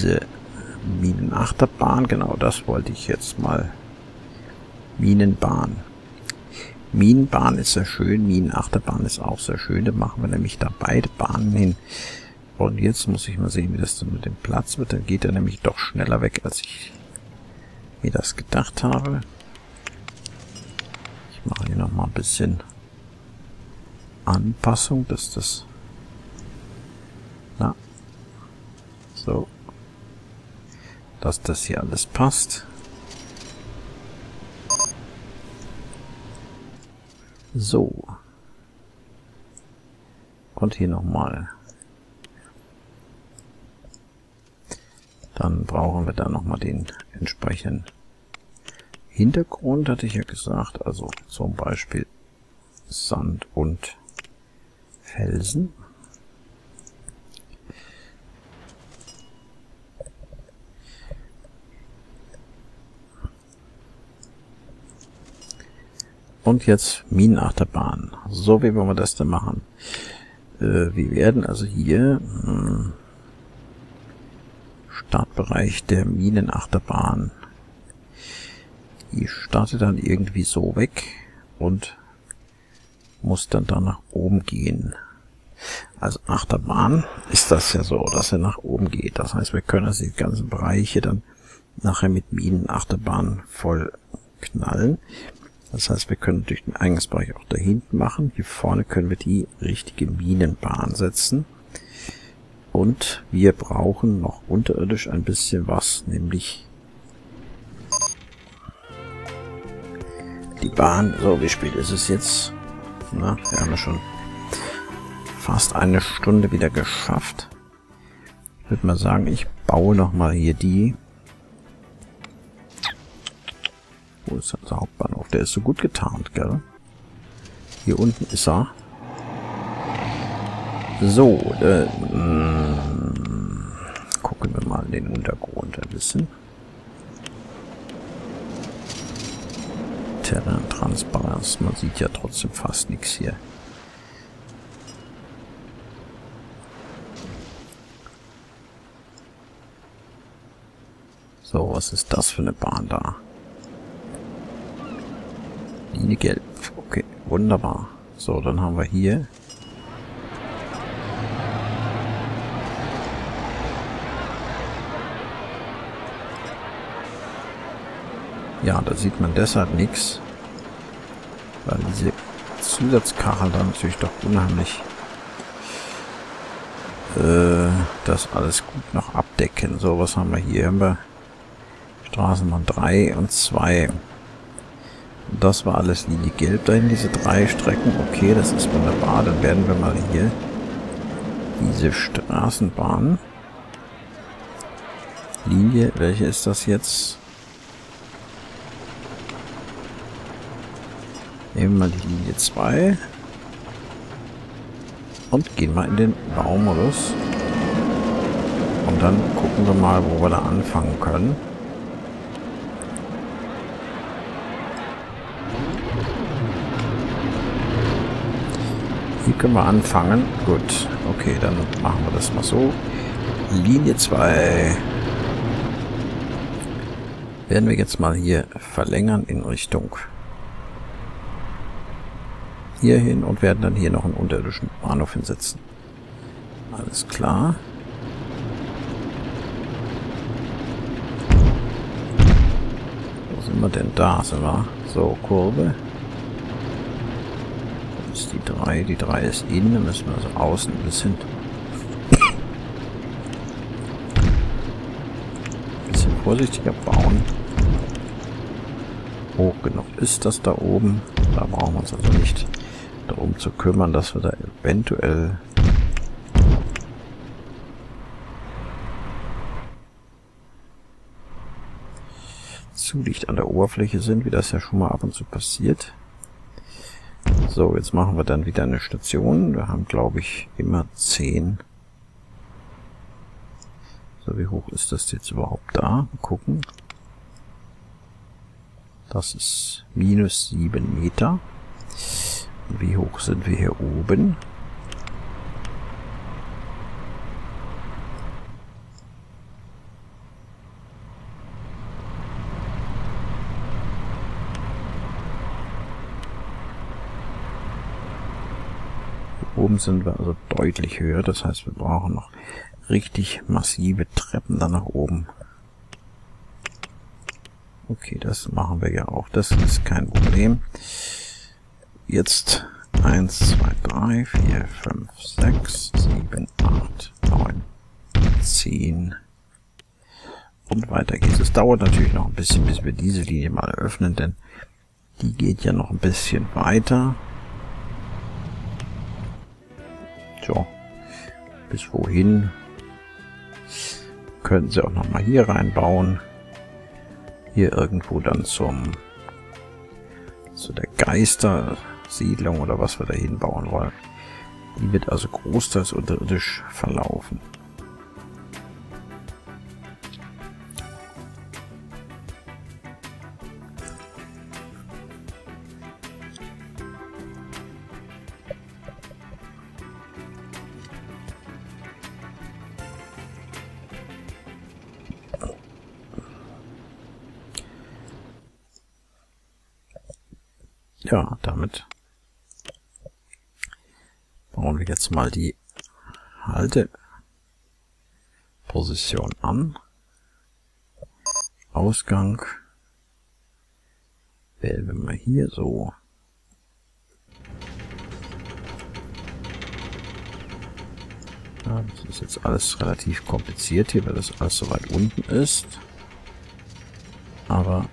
diese Minenachterbahn, genau das wollte ich jetzt mal. Minenbahn. Minenbahn ist sehr schön, Minenachterbahn ist auch sehr schön, da machen wir nämlich da beide Bahnen hin. Und jetzt muss ich mal sehen, wie das dann mit dem Platz wird, dann geht er nämlich doch schneller weg, als ich mir das gedacht habe. Ich mache hier nochmal ein bisschen Anpassung, dass das... Na, so, dass das hier alles passt. So. Und hier nochmal. Dann brauchen wir da nochmal den entsprechenden Hintergrund, hatte ich ja gesagt. Also zum Beispiel Sand und Felsen. Und jetzt Minenachterbahn. So, wie wollen wir das denn machen? Wir werden also hier Startbereich der Minenachterbahn. Die startet dann irgendwie so weg und muss dann da nach oben gehen. Also Achterbahn ist das ja so, dass er nach oben geht. Das heißt, wir können also die ganzen Bereiche dann nachher mit Minenachterbahn voll knallen. Das heißt, wir können natürlich den Eingangsbereich auch da hinten machen. Hier vorne können wir die richtige Minenbahn setzen. Und wir brauchen noch unterirdisch ein bisschen was, nämlich die Bahn. So, wie spät ist es jetzt? Na, wir haben ja schon fast eine Stunde wieder geschafft. Ich würde mal sagen, ich baue nochmal hier die... Wo ist der Hauptbahnhof? Der ist so gut getarnt, gell? Hier unten ist er. So, gucken wir mal den Untergrund ein bisschen. Terrain-Transparenz, man sieht ja trotzdem fast nichts hier. So, was ist das für eine Bahn da? Linie gelb. Okay, wunderbar. So, dann haben wir hier. Ja, da sieht man deshalb nichts. Weil diese Zusatzkacheln da natürlich doch unheimlich das alles gut noch abdecken. So, was haben wir hier? Haben wir Straßenbahn 3 und 2. Das war alles Linie Gelb dahin, diese drei Strecken. Okay, das ist wunderbar. Dann werden wir mal hier diese Straßenbahn. Linie, welche ist das jetzt? Nehmen wir mal die Linie 2. Und gehen mal in den Baumodus. Und dann gucken wir mal, wo wir da anfangen können. Hier können wir anfangen. Gut. Okay, dann machen wir das mal so. Linie 2. Werden wir jetzt mal hier verlängern in Richtung hier hin und werden dann hier noch einen unterirdischen Bahnhof hinsetzen. Alles klar. Wo sind wir denn? Da sind wir. So, Kurve. Die 3 ist innen, dann müssen wir also außen ein bisschen vorsichtiger bauen. Hoch genug ist das da oben. Da brauchen wir uns also nicht darum zu kümmern, dass wir da eventuell zu dicht an der Oberfläche sind, wie das ja schon mal ab und zu passiert. So, jetzt machen wir dann wieder eine Station. Wir haben, glaube ich, immer 10. So, wie hoch ist das jetzt überhaupt da? Mal gucken. Das ist minus 7 Meter. Und wie hoch sind wir hier oben? oben sind wir also deutlich höher. Das heißt, wir brauchen noch richtig massive Treppen da nach oben. Okay, das machen wir ja auch. Das ist kein Problem. Jetzt 1, 2, 3, 4, 5, 6, 7, 8, 9, 10. Und weiter geht's. Es dauert natürlich noch ein bisschen, bis wir diese Linie mal öffnen, denn die geht ja noch ein bisschen weiter. So, bis wohin? Können Sie auch nochmal hier reinbauen. Hier irgendwo dann zu der Geistersiedlung oder was wir da hinbauen wollen. Die wird also großteils unterirdisch verlaufen. Ja, damit bauen wir jetzt mal die Halteposition an. Ausgang wählen wir mal hier so. Ja, das ist jetzt alles relativ kompliziert hier, weil das alles so weit unten ist. Aber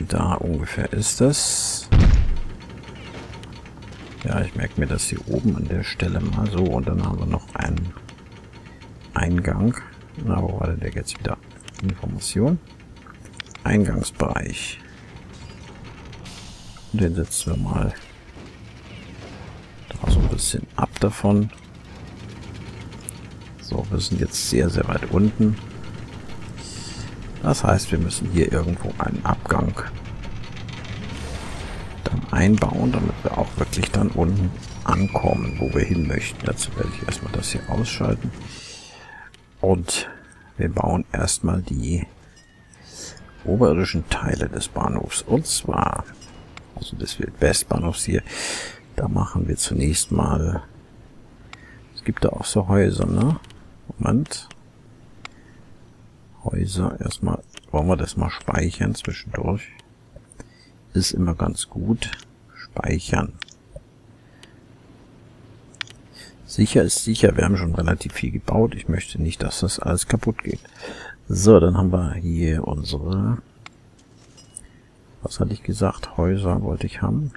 da ungefähr ist das. Ja, ich merke mir das hier oben an der Stelle mal so. Und dann haben wir noch einen Eingang. Na, wo war denn der jetzt wieder? Information. Eingangsbereich. Und den setzen wir mal da so ein bisschen ab davon. So, wir sind jetzt sehr, sehr weit unten. Das heißt, wir müssen hier irgendwo einen Abgang einbauen, damit wir auch wirklich dann unten ankommen, wo wir hin möchten. Dazu werde ich erstmal das hier ausschalten. Und wir bauen erstmal die oberirdischen Teile des Bahnhofs. Und zwar, also des Westbahnhofs hier, da machen wir zunächst mal, es gibt da auch so Häuser, ne? Moment. Häuser, erstmal wollen wir das mal speichern zwischendurch. Ist immer ganz gut. Speichern. Sicher ist sicher. Wir haben schon relativ viel gebaut. Ich möchte nicht, dass das alles kaputt geht. So, dann haben wir hier unsere... Was hatte ich gesagt? Häuser wollte ich haben.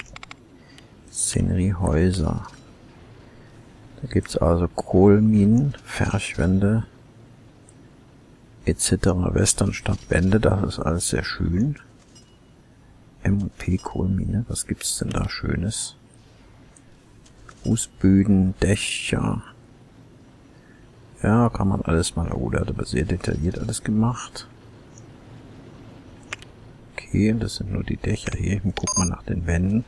Szeneriehäuser. Da gibt es also Kohlminen, Ferschwände, etc. Westernstadtwände. Das ist alles sehr schön. M&P Kohlmine, was gibt's denn da Schönes? Fußböden, Dächer. Ja, kann man alles mal... Oh, der hat aber sehr detailliert alles gemacht. Okay, das sind nur die Dächer hier. Guck mal nach den Wänden.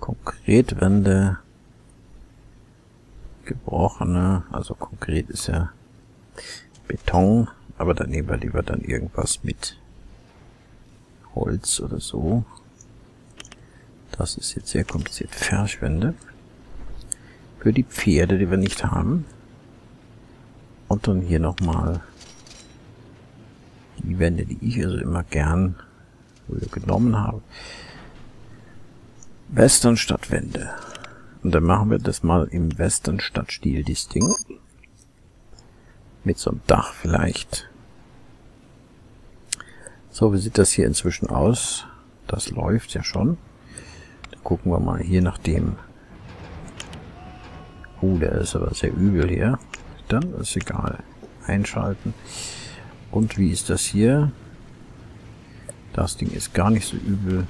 Konkret Wände. Gebrochene. Also konkret ist ja Beton. Aber dann nehmen wir lieber dann irgendwas mit Holz oder so. Das ist jetzt sehr kompliziert. Ferschwände. Für die Pferde, die wir nicht haben. Und dann hier nochmal die Wände, die ich also immer gern genommen habe. Westernstadtwände. Und dann machen wir das mal im Westernstadtstil, dieses Ding. Mit so einem Dach vielleicht. So, wie sieht das hier inzwischen aus? Das läuft ja schon. Dann gucken wir mal hier nach dem... Oh, der ist aber sehr übel hier. Dann ist egal. Einschalten. Und wie ist das hier? Das Ding ist gar nicht so übel.